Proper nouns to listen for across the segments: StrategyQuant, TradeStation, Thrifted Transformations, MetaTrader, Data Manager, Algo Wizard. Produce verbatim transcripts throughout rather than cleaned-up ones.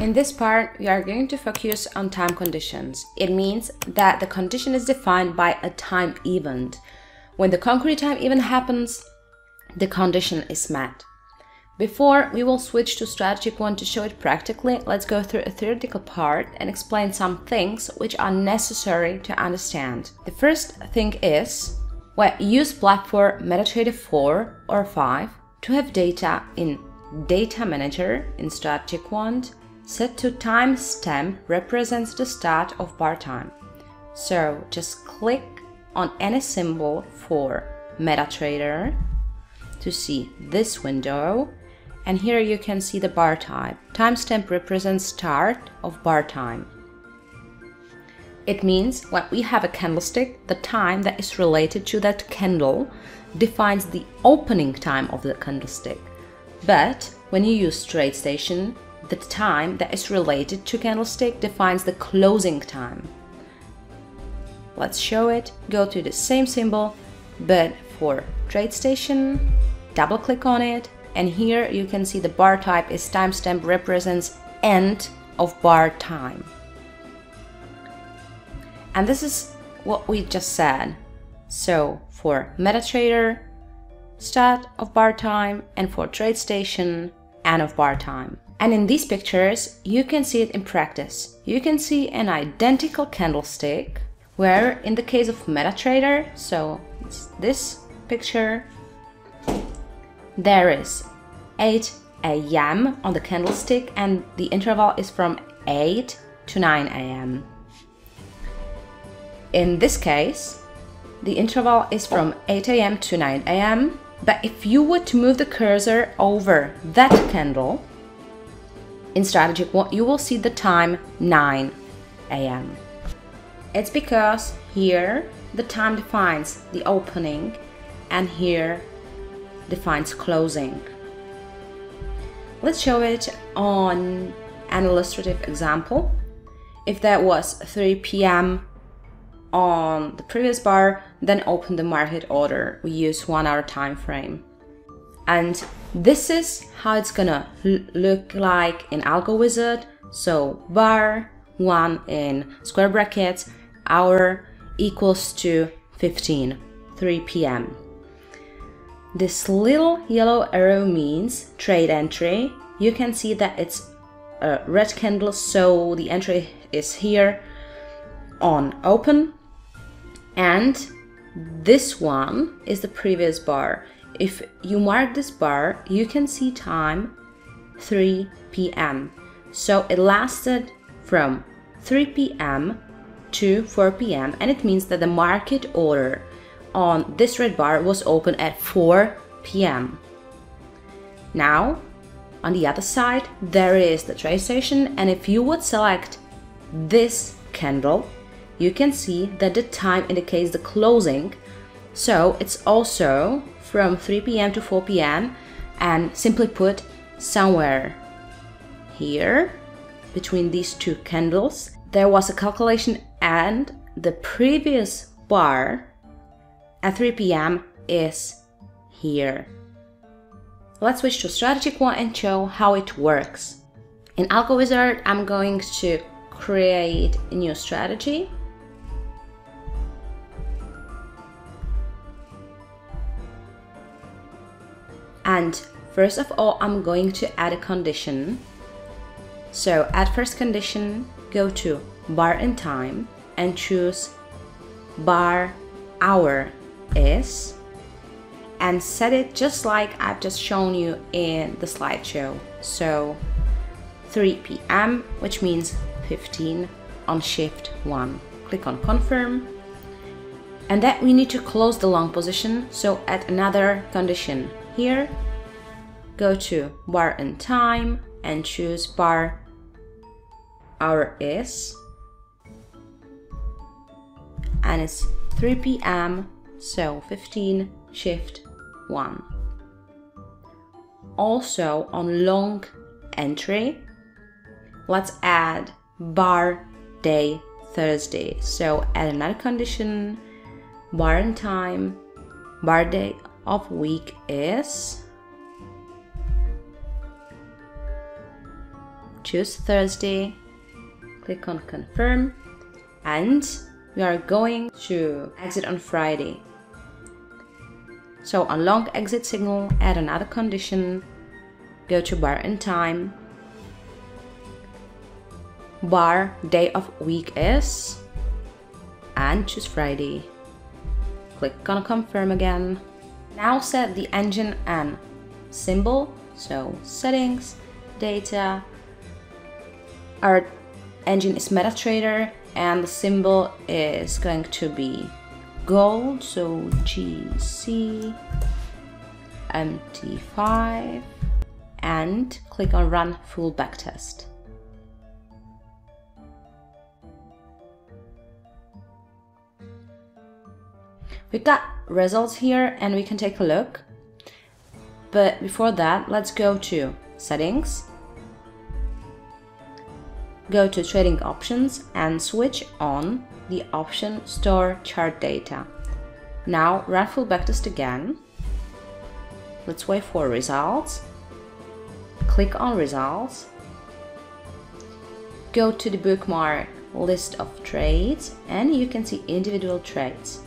In this part, we are going to focus on time conditions. It means that the condition is defined by a time event. When the concrete time event happens, the condition is met. Before we will switch to StrategyQuant to show it practically, let's go through a theoretical part and explain some things which are necessary to understand. The first thing is, well, use platform MetaTrader four or five to have data in Data Manager in StrategyQuant set to timestamp represents the start of bar time. So just click on any symbol for MetaTrader to see this window, and here you can see the bar type. Timestamp represents start of bar time. It means when we have a candlestick, the time that is related to that candle defines the opening time of the candlestick. But when you use TradeStation, the time that is related to candlestick defines the closing time. Let's show it. Go to the same symbol, but for TradeStation, double click on it, and here you can see the bar type is timestamp represents end of bar time. And this is what we just said. So for MetaTrader, start of bar time, and for TradeStation, end of bar time. And in these pictures, you can see it in practice. You can see an identical candlestick where in the case of MetaTrader, so it's this picture, there is eight A M on the candlestick and the interval is from eight to nine A M In this case, the interval is from eight A M to nine A M But if you were to move the cursor over that candle, in StrategyQuant, you will see the time nine A M It's because here the time defines the opening and here defines closing. Let's show it on an illustrative example. If that was three P M on the previous bar, then open the market order. We use one hour time frame. And this is how it's gonna look like in Algo Wizard. So bar one in square brackets, hour equals to fifteen, three P M This little yellow arrow means trade entry. You can see that it's a red candle, so the entry is here on open. And this one is the previous bar. If you mark this bar, you can see time three P M So it lasted from three P M to four P M And it means that the market order on this red bar was open at four P M Now, on the other side, there is the TradeStation. And if you would select this candle, you can see that the time indicates the closing. So it's also from three P M to four P M and simply put somewhere here between these two candles there was a calculation and the previous bar at three P M is here. Let's switch to StrategyQuant and show how it works. In Algo Wizard, I'm going to create a new strategy. And first of all, I'm going to add a condition. So add first condition, go to bar and time and choose bar hour is and set it just like I've just shown you in the slideshow. So three P M, which means fifteen on shift one. Click on confirm. And then we need to close the long position. So add another condition. Here, go to bar and time and choose bar hour is, and it's three P M so fifteen shift one. Also on long entry, let's add bar day Thursday. So add another condition, bar and time, bar day of week is choose Thursday, click on confirm, and we are going to exit on Friday. So on long exit signal, add another condition, go to bar and time, bar day of week is, and choose Friday. Click on confirm again. Now set the engine and symbol, so settings, data, our engine is MetaTrader and the symbol is going to be gold, so G C, M T five, and click on run full backtest. We got results here and we can take a look, but before that let's go to settings, go to trading options and switch on the option store chart data. Now run full backtest again. Let's wait for results. Click on results. Go to the bookmark list of trades and you can see individual trades.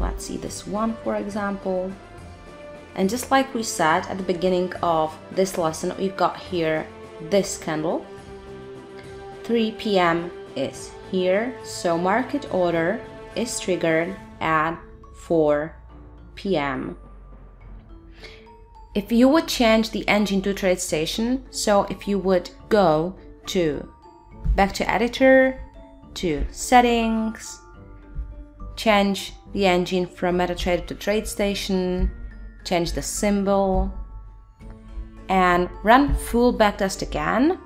Let's see this one for example. And just like we said at the beginning of this lesson, we've got here this candle. three P M is here, so market order is triggered at four P M If you would change the engine to TradeStation, so if you would go to back to editor, to settings, change the engine from MetaTrader to TradeStation, change the symbol, and run full backtest again.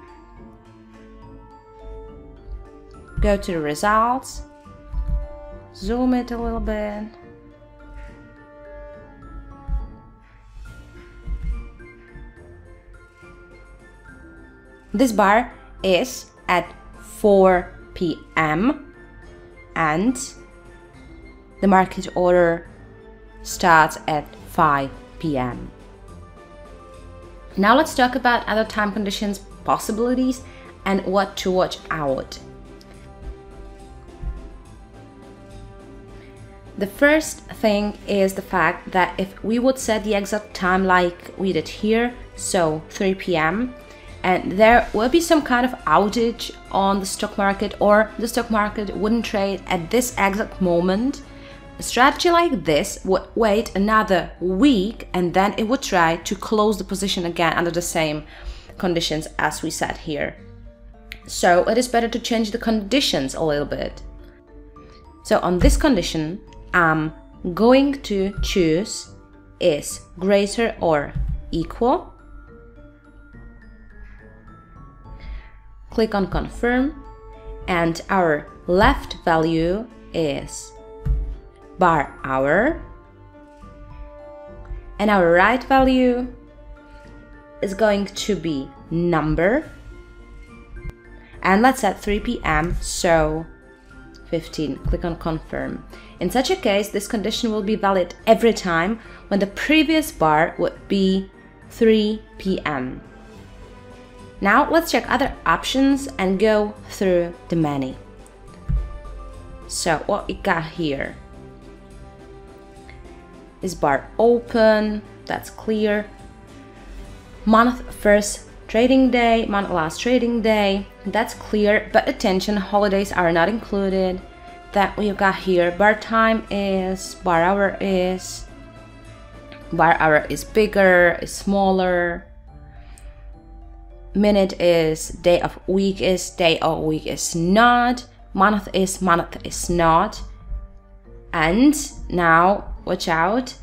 Go to the results, zoom it a little bit, this bar is at four P M and the market order starts at five P M Now let's talk about other time conditions, possibilities, and what to watch out. The first thing is the fact that if we would set the exact time like we did here, so three P M, and there will be some kind of outage on the stock market or the stock market wouldn't trade at this exact moment, a strategy like this would wait another week and then it would try to close the position again under the same conditions as we said here. So it is better to change the conditions a little bit. So on this condition, I'm going to choose is greater or equal. Click on confirm and our left value is bar hour and our right value is going to be number, and let's set three P M so fifteen. Click on confirm. In such a case, this condition will be valid every time when the previous bar would be three P M Now let's check other options and go through the many. So what we got here is bar open, that's clear, month first trading day, month last trading day, that's clear, but attention, holidays are not included. That we've got here bar time is, bar hour is, bar hour is bigger, is smaller, minute is, day of week is, day of week is not, month is, month is not. And now watch out,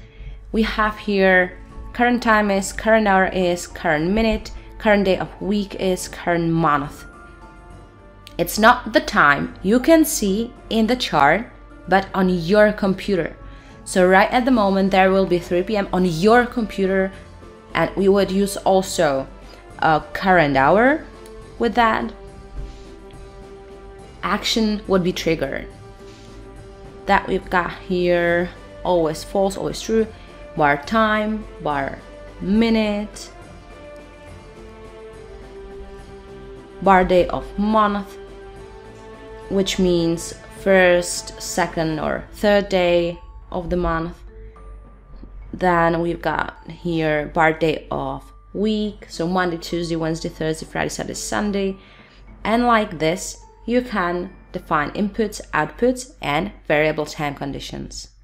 we have here current time is, current hour is, current minute, current day of week is, current month. It's not the time you can see in the chart, but on your computer. So right at the moment there will be three P M on your computer, and we would use also a current hour with that. Action would be triggered. That we've got here always false, always true, bar time, bar minute, bar day of month, which means first, second or third day of the month. Then we've got here bar day of week, so Monday, Tuesday, Wednesday, Thursday, Friday, Saturday, Sunday. And like this, you can define inputs, outputs and variable time conditions.